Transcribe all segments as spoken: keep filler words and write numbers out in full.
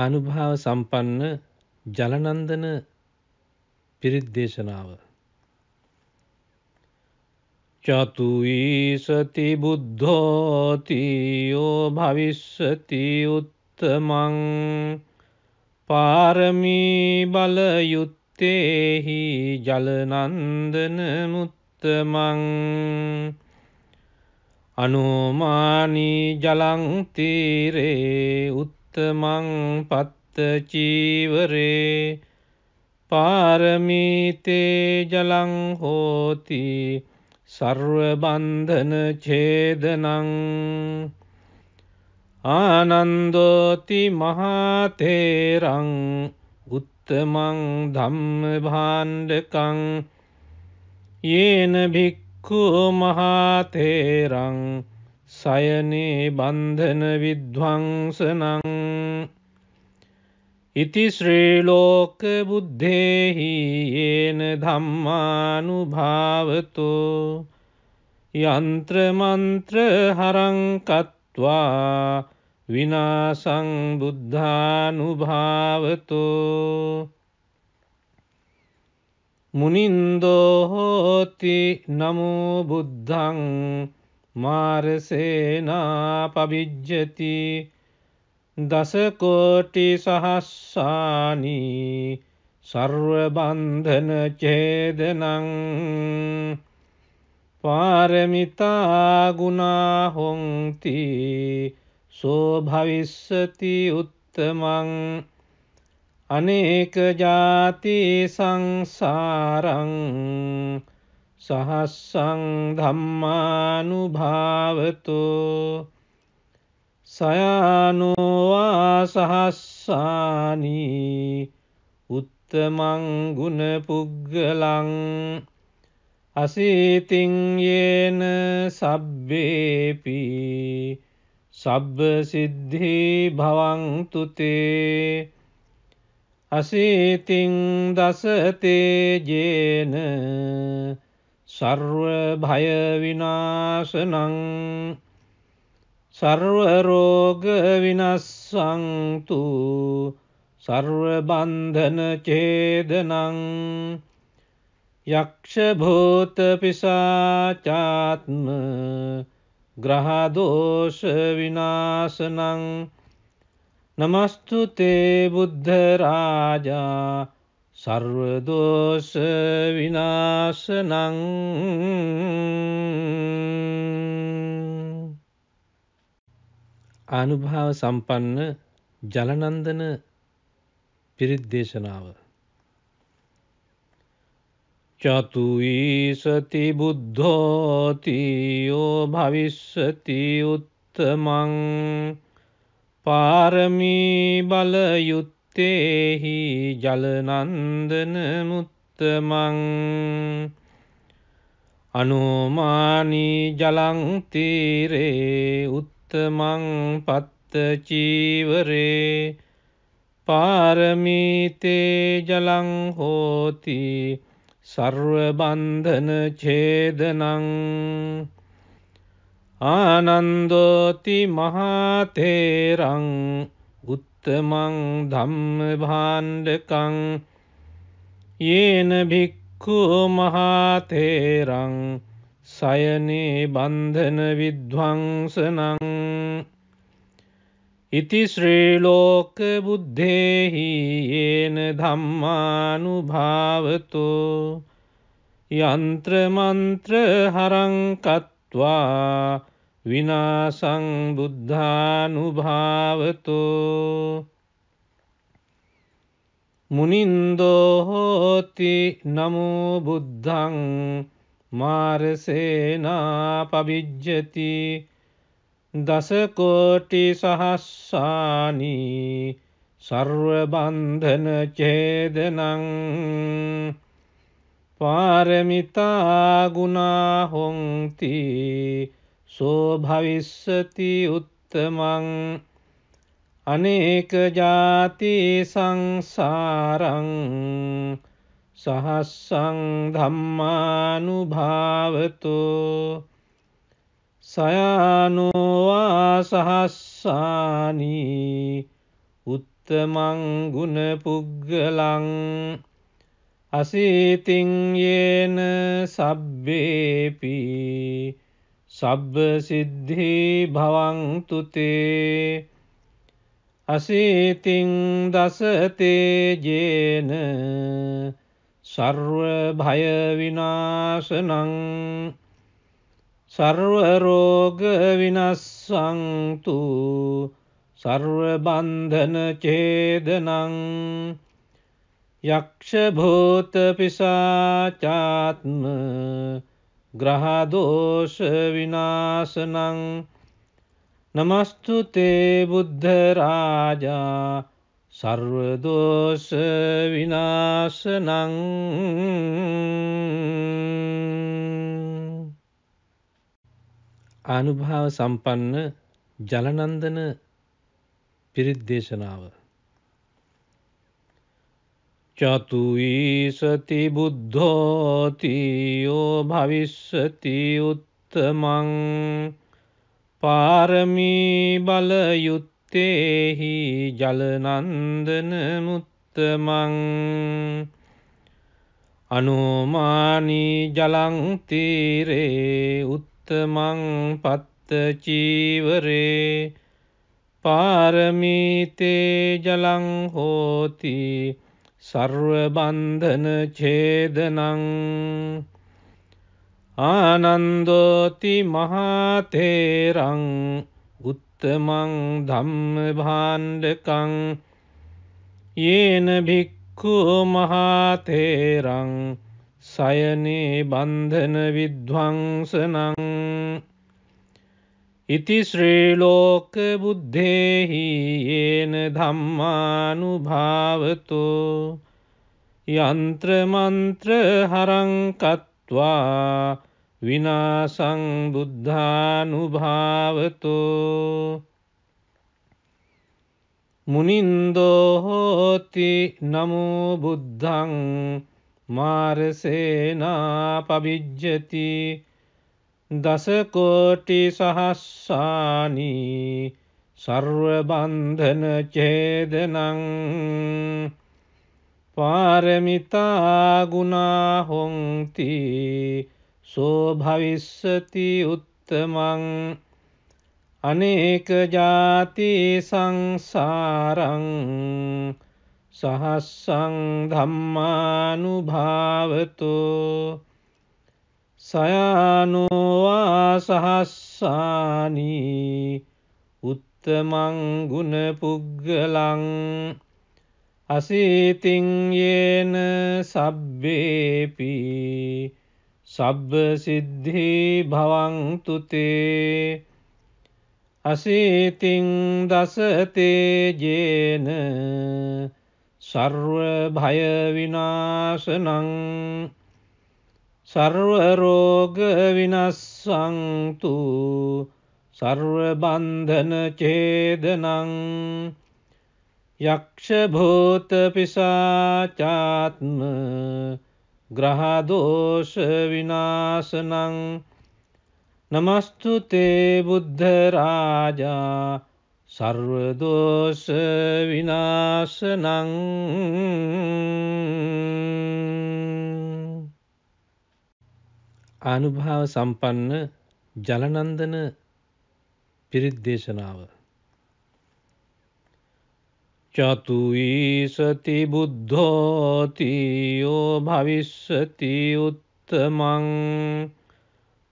ආනුභාව සම්පන්න ජලනන්දන පිරිත් දේශනාව. චතුයි සති බුද්ධෝති යෝ භවිස්සති උත්තමං පාරමී බලයුත්තේහි ජලනන්දන මුත්තමං අනුමානී ජලං තීරේ උත්තමං පත්ත චීවරේ පාරමීතේ ජලං හෝති සර්ව බන්ධන ඡේදනං ආනන්දෝති මහතේරං උත්තමං ධම්ම භාණ්ඩකං යේන භික්ඛු මහතේරං සයනේ බන්ධන විද්වංසනං ඉති ශ්‍රී ලෝක බුද්ධේහි යේන ධම්මානුභාවතෝ යන්ත්‍ර මන්ත්‍ර හරං කତ୍වා විනාසං බුද්ධානුභාවතෝ මුනින්දෝ හෝති නමෝ බුද්ධං මාරසේනා පවිජ්ජති දසකෝටි සහස්සානි සර්වබන්ධන ඡේදනං පාරමිතා ගුණා හොන්ති සෝ භවිස්සති උත්තමං අනේක ජාති සංසාරං සහස්සං ධම්මානුභාවතෝ සයනෝවා සහස්සානි උත්තමං ගුණ පුග්ගලං අසීතින් යේන සබ්බේපි සබ්බ සිද්ධි භවන්තු තේ අසීතින් දසතේ ජේන සර්ව භය විනාශනං sarva roga vinassantu sarva bandhana chedanam yaksha bhuta pisachatma graha dosha vinasanam namastute buddha raja sarva dosha vinasanam. ආනුභාව සම්පන්න ජලනන්දන පිරිත් දේශනාව. චතුයි සති බුද්ධෝති යෝ භවිස්සති උත්තමං පාරමී බලයුත්තේහි ජලනන්දන මුත්තමං අනුමානී ජලං තීරේ උත්තමං උත්තමං පත්ත චීවරේ පාරමීතේ ජලං හෝති සර්ව බන්ධන ඡේදනං ආනන්දෝති මහතේරං උත්තමං ධම්ම භාණ්ඩකං යේන භික්ඛු මහතේරං සයනේ බන්ධන විද්වංසනං ඉති ශ්‍රී ලෝක බුද්ධේහි යේන ධම්මානුභාවතෝ යන්ත්‍ර මන්ත්‍ර හරං කତ୍වා විනාසං බුද්ධානුභාවතෝ මුනින්දෝ හෝති නමෝ බුද්ධං මාරසේනා පවිජ්ජති දසකෝටි සහස්සානි සර්ව බන්ධන ඡේදනං පාරමිතා ගුණා හොන්ති සෝ භවිස්සති උත්තමං අනේක ජාති සංසාරං සහස්සං ධම්මානුභාවතෝ සයනෝවා සහස්සානි uttamaṃ guna puggalaṃ asītiṃ yena sabbepi sabba siddhi bhavantu te asītiṃ dasate yena sarva bhaya vināsanaṃ sarva roga vinassantu sarva bandhana chedanam yaksha bhota pisacatma graha dosha vinasanam namastute buddha raja sarva dosha vinasanam. Anubhava sampanna Jalanandana පිරිත් දේශනාව. චතුයි සති බුද්ධෝති යෝ භවිස්සති උත්තමං පාරමී බලයුත්තේහි ජලනන්දන මුත්තමං අනුමානී ජලං තීරේ උත්තමං පත්ත චීවරේ පාරමීතේ ජලං හෝති සර්ව බන්ධන ඡේදනං ආනන්දෝති මහතේරං උත්තමං ධම්ම භාණ්ඩකං යේන භික්ඛු මහතේරං සයනේ බන්ධන විද්වංසනං ඉති ශ්‍රී ලෝක බුද්ධේහි යේන ධම්මානුභාවතෝ යන්ත්‍ර මන්ත්‍ර හරං කତ୍වා විනාසං බුද්ධානුභාවතෝ මුනින්දෝ හෝති නමෝ බුද්ධං මාරසේනා පවිජ්ජති දසකෝටි සහස්සානි සර්ව බන්ධන ඡේදනං පාරමිතා ගුණා හොಂತಿ සෝ භවිස්සති උත්තමං අනේක ජාති සංසාරං සහස්සං ධම්මානුභාවතෝ සයනෝවා සහස්සානි උත්තමං ගුණ පුග්ගලං අසීතින් යේන සබ්බේපි සබ්බ සිද්ධි භවන්තු තේ අසීතින් දසතේ යේන සර්ව භය විනාශනං sarva roga vinassantu sarva bandhana chedanam yaksha bhota pisacatma graha dosha vinasanam namastute buddha raja sarva dosha vinasanam. අනුභව සම්පන්න ජලනන්දන පිරිත් දේශනාව. චතුයි සති බුද්ධෝති යෝ භවිස්සති උත්තමං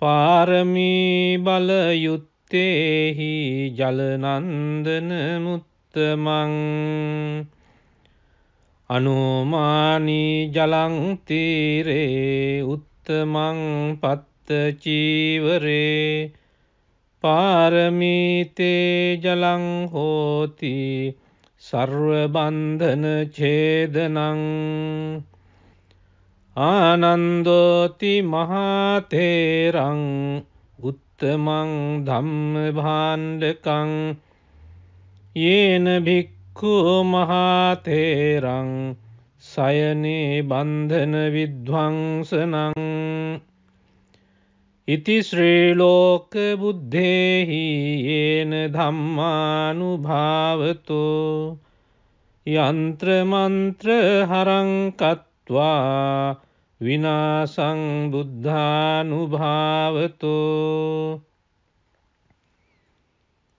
පාරමී බලයුත්තේහි ජලනන්දන මුත්තමං අනුමානී ජලං තීරේ උත්තමං උත්තමං පත්ත චීවරේ පාරමීතේ ජලං හෝති සර්ව බන්ධන ඡේදනං ආනන්දෝති මහතේරං උත්තමං ධම්ම භාණ්ඩකං යේන භික්ඛු මහතේරං සයනේ බන්ධන විද්වංසනං ඉති ශ්‍රී ලෝක බුද්ධේහි යේන ධම්මානුභාවතෝ yantra mantra harang katva vinasang buddhanubhavato.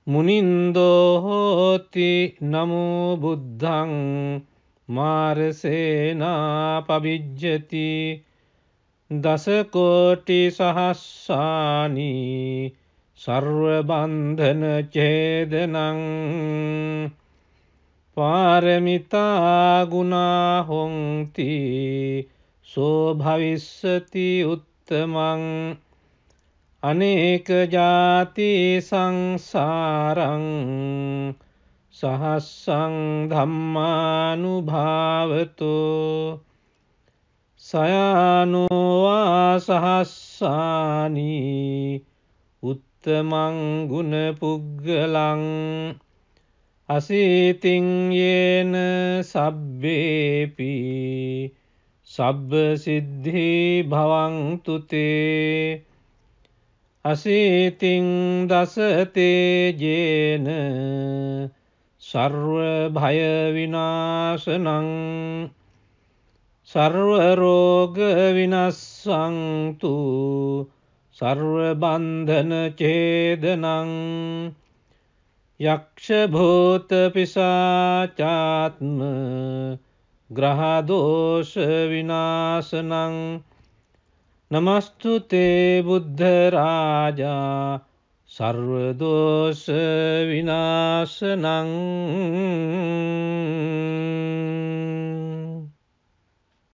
Munindo hoti namo buddhaṃ māraseṇā pabijjati dasakoti sahassāni sarvabandhana cedenaṃ pāramitā gunā honti so bhavissati uttamaṃ. Aneka jati saṃsāraṃ sahassaṃ dhammanubhavato. Sayāno vā sahassāni uttamaṃ gunapuggalaṃ asītiṃ yena sabbepi sabba siddhi bhavantu te. Asītiṃ dasate jena sarva bhaya vināsanaṃ sarva roga vinassantu sarva bandhana cedenaṃ. Yaksha bhūta pisācātma graha dosha vināsanaṃ. Namastute buddha raja sarva dosha vinasanam.